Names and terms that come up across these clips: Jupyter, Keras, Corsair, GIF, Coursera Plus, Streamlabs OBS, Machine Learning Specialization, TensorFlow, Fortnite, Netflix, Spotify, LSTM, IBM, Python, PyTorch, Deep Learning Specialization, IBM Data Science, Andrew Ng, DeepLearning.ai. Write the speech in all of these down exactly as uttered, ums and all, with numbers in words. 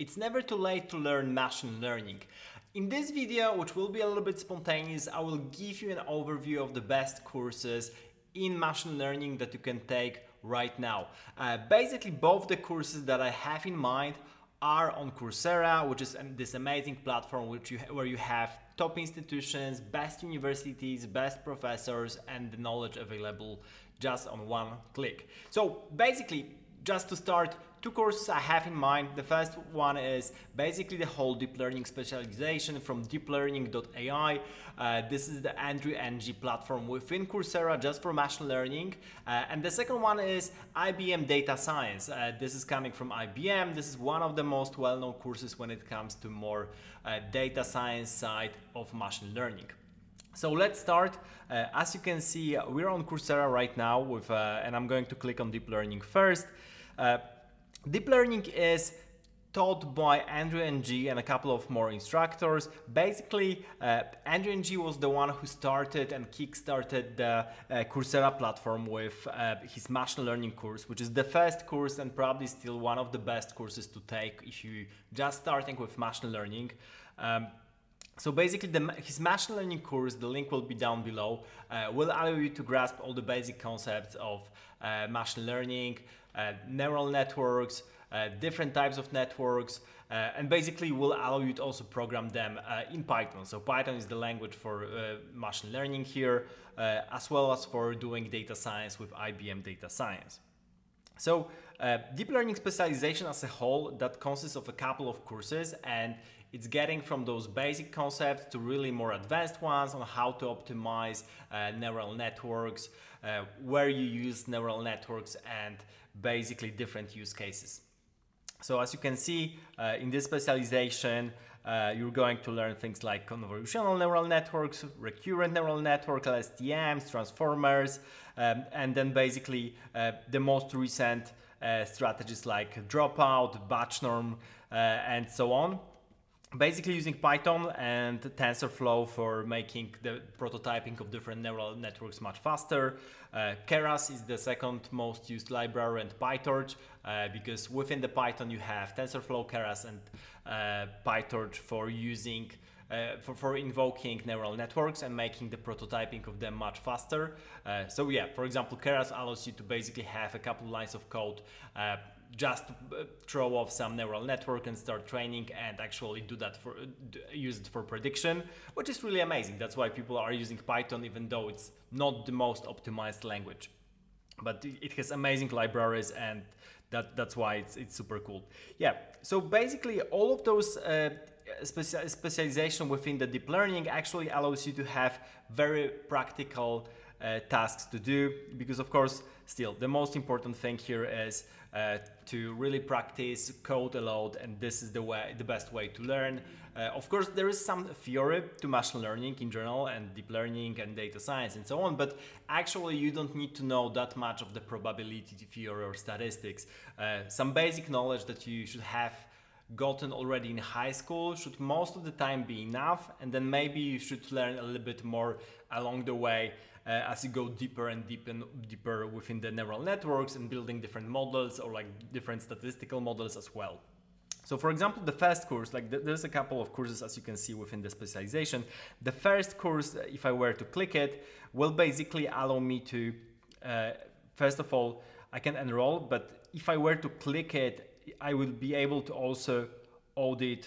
It's never too late to learn machine learning. In this video, which will be a little bit spontaneous, I will give you an overview of the best courses in machine learning that you can take right now. Uh, basically, both the courses that I have in mind are on Coursera, which is this amazing platform which you, where you have top institutions, best universities, best professors, and the knowledge available just on one click. So basically, just to start, two courses I have in mind. The first one is basically the whole deep learning specialization from deep learning dot A I. Uh, this is the Andrew Ng platform within Coursera just for machine learning. Uh, and the second one is I B M Data Science. Uh, this is coming from I B M. This is one of the most well-known courses when it comes to more uh, data science side of machine learning. So let's start. Uh, as you can see, we're on Coursera right now with, uh, and I'm going to click on deep learning first. Uh, Deep learning is taught by Andrew Ng and a couple of more instructors. Basically, uh, Andrew Ng was the one who started and kickstarted the uh, Coursera platform with uh, his machine learning course, which is the first course and probably still one of the best courses to take if you just starting with machine learning. Um, So basically, the, his machine learning course, the link will be down below, uh, will allow you to grasp all the basic concepts of uh, machine learning, uh, neural networks, uh, different types of networks, uh, and basically will allow you to also program them uh, in Python. So Python is the language for uh, machine learning here, uh, as well as for doing data science with I B M Data Science. So uh, deep learning specialization as a whole, that consists of a couple of courses, and it's getting from those basic concepts to really more advanced ones on how to optimize uh, neural networks, uh, where you use neural networks, and basically different use cases. So as you can see, uh, in this specialization, uh, you're going to learn things like convolutional neural networks, recurrent neural network, L S T Ms, transformers, um, and then basically uh, the most recent uh, strategies like dropout, batch norm, uh, and so on. Basically using Python and TensorFlow for making the prototyping of different neural networks much faster. Uh, Keras is the second most used library, and PyTorch, uh, because within the Python you have TensorFlow, Keras, and uh, PyTorch for using Uh, for, for invoking neural networks and making the prototyping of them much faster. Uh, so yeah, for example, Keras allows you to basically have a couple lines of code, uh, just throw off some neural network and start training, and actually do that for use it for prediction, which is really amazing. That's why people are using Python, even though it's not the most optimized language. But it has amazing libraries, and that that's why it's it's super cool. Yeah. So basically, all of those uh, specialization within the deep learning actually allows you to have very practical uh, tasks to do, because of course still the most important thing here is uh, to really practice code a lot, and this is the way the best way to learn. Uh, of course there is some theory to machine learning in general and deep learning and data science and so on, but actually you don't need to know that much of the probability theory or statistics. Uh, some basic knowledge that you should have gotten already in high school should most of the time be enough, and then maybe you should learn a little bit more along the way uh, as you go deeper and deeper and deeper within the neural networks and building different models or like different statistical models as well. So for example, the first course, like th there's a couple of courses as you can see within the specialization. The first course, if I were to click it, will basically allow me to, uh, first of all, I can enroll, but if I were to click it, I will be able to also audit,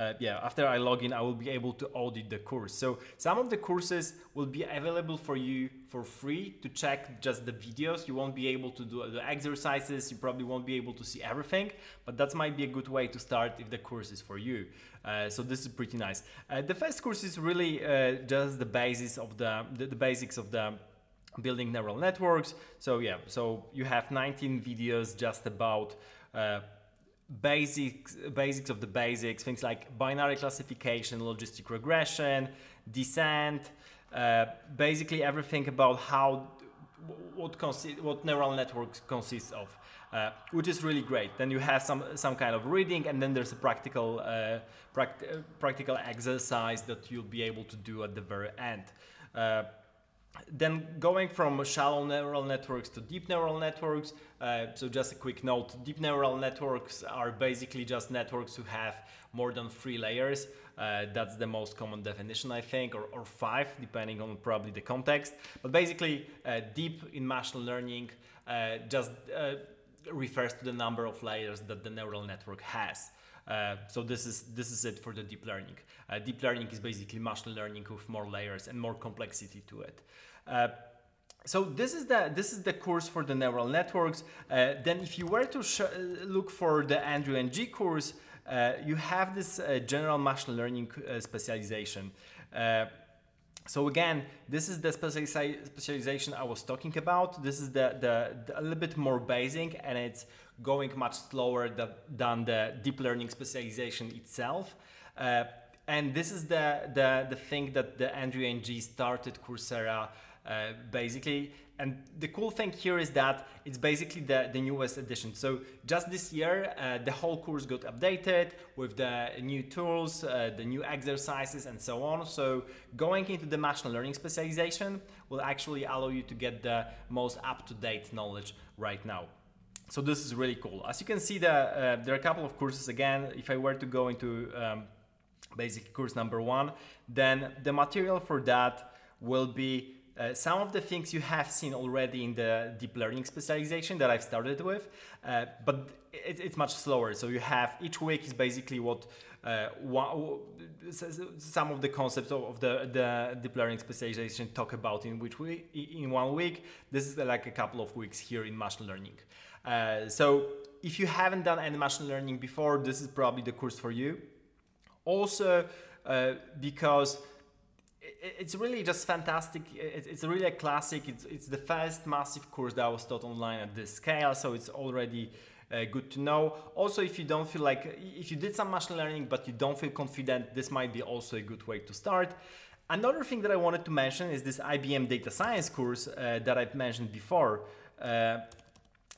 uh, yeah, after I log in, I will be able to audit the course. So some of the courses will be available for you for free to check just the videos. You won't be able to do the exercises. You probably won't be able to see everything, but that might be a good way to start if the course is for you. Uh, so this is pretty nice. Uh, the first course is really uh, just the basis of the, the, the basics of the building neural networks. So yeah, so you have nineteen videos just about Uh, basics basics of the basics, things like binary classification, logistic regression, descent, uh, basically everything about how what what neural networks consists of, uh, which is really great. Then you have some some kind of reading, and then there's a practical uh, pract practical exercise that you'll be able to do at the very end. Uh, Then going from shallow neural networks to deep neural networks, uh, so just a quick note, deep neural networks are basically just networks who have more than three layers. Uh, that's the most common definition, I think, or, or five, depending on probably the context. But basically, uh, deep in machine learning uh, just uh, refers to the number of layers that the neural network has. Uh, so this is this is it for the deep learning. Uh, deep learning is basically machine learning with more layers and more complexity to it. Uh, so this is the this is the course for the neural networks. Uh, then, if you were to sh look for the Andrew Ng course, uh, you have this uh, general machine learning uh, specialization. Uh, So again, this is the specialization I was talking about. This is the, the, the a little bit more basic, and it's going much slower the, than the deep learning specialization itself. Uh, and this is the, the, the thing that the Andrew Ng started Coursera uh, basically. And the cool thing here is that it's basically the, the newest edition. So just this year, uh, the whole course got updated with the new tools, uh, the new exercises, and so on. So going into the machine learning specialization will actually allow you to get the most up-to-date knowledge right now. So this is really cool. As you can see, the, uh, there are a couple of courses. Again, if I were to go into um, basic course number one, then the material for that will be Uh, some of the things you have seen already in the deep learning specialization that I've started with, uh, but it, it's much slower. So you have each week is basically what uh, one, some of the concepts of the, the deep learning specialization talk about in which we in one week. This is like a couple of weeks here in machine learning. Uh, so if you haven't done any machine learning before, this is probably the course for you. Also, uh, because it's really just fantastic. It's really a classic. It's, it's the first massive course that was taught online at this scale, so it's already uh, good to know. Also, if you don't feel like, if you did some machine learning but you don't feel confident, this might be also a good way to start. Another thing that I wanted to mention is this I B M Data Science course uh, that I've mentioned before, uh,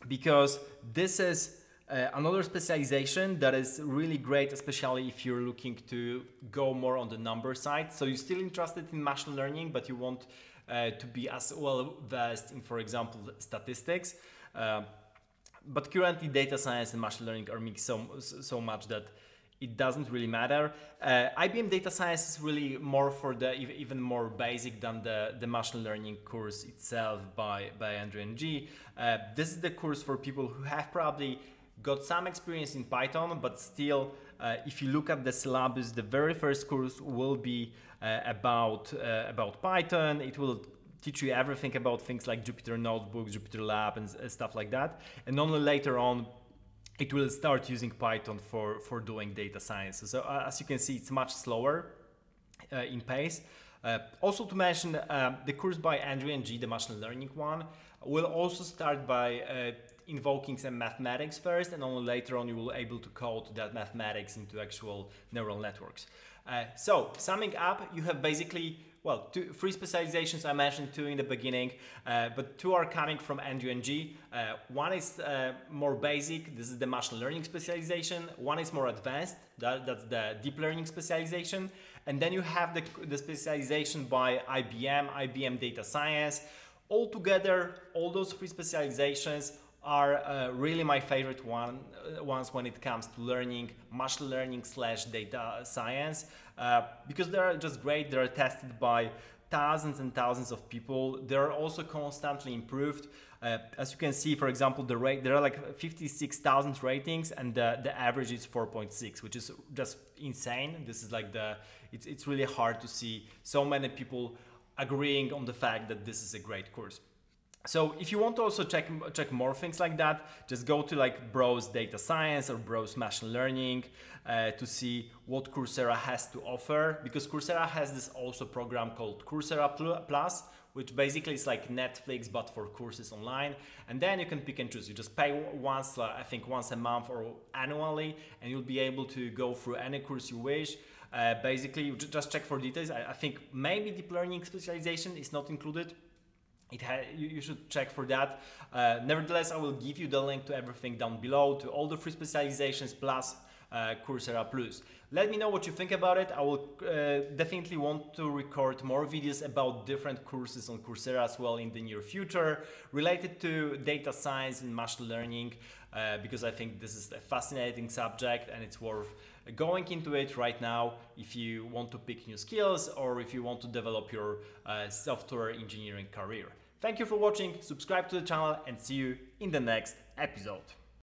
because this is Uh, another specialization that is really great, especially if you're looking to go more on the number side. So you're still interested in machine learning, but you want uh, to be as well versed in, for example, statistics. Uh, but currently, data science and machine learning are mixed so, so much that it doesn't really matter. Uh, I B M Data Science is really more for the even more basic than the, the machine learning course itself by, by Andrew Ng. Uh, this is the course for people who have probably got some experience in Python, but still, uh, if you look at the syllabus, the very first course will be uh, about uh, about Python. It will teach you everything about things like Jupyter Notebooks, Jupyter Lab, and uh, stuff like that. And only later on, it will start using Python for for doing data science. So uh, as you can see, it's much slower uh, in pace. Uh, also to mention, uh, the course by Andrew Ng, the machine learning one, will also start by Uh, invoking some mathematics first, and only later on you will be able to code that mathematics into actual neural networks. Uh, so summing up, you have basically, well, two, three specializations. I mentioned two in the beginning, uh, but two are coming from Andrew Ng. Uh, one is uh, more basic. This is the machine learning specialization. One is more advanced. That, that's the deep learning specialization. And then you have the, the specialization by I B M, I B M Data Science. All together, all those three specializations are uh, really my favorite one, uh, ones when it comes to learning, machine learning slash data science, uh, because they are just great. They are tested by thousands and thousands of people. They are also constantly improved. Uh, as you can see, for example, the rate, there are like fifty-six thousand ratings, and the, the average is four point six, which is just insane. This is like the, it's, it's really hard to see so many people agreeing on the fact that this is a great course. So if you want to also check, check more things like that, just go to like Browse Data Science or Browse Machine Learning uh, to see what Coursera has to offer, because Coursera has this also program called Coursera Plus, which basically is like Netflix but for courses online. And then you can pick and choose. You just pay once, uh, I think once a month or annually, and you'll be able to go through any course you wish. Uh, basically, you just check for details. I, I think maybe deep learning specialization is not included. It ha you should check for that. Uh, nevertheless, I will give you the link to everything down below, to all the free specializations, plus uh, Coursera Plus. Let me know what you think about it. I will uh, definitely want to record more videos about different courses on Coursera as well in the near future, related to data science and machine learning, uh, because I think this is a fascinating subject and it's worth going into it right now if you want to pick new skills or if you want to develop your uh, software engineering career. Thank you for watching, subscribe to the channel and see you in the next episode.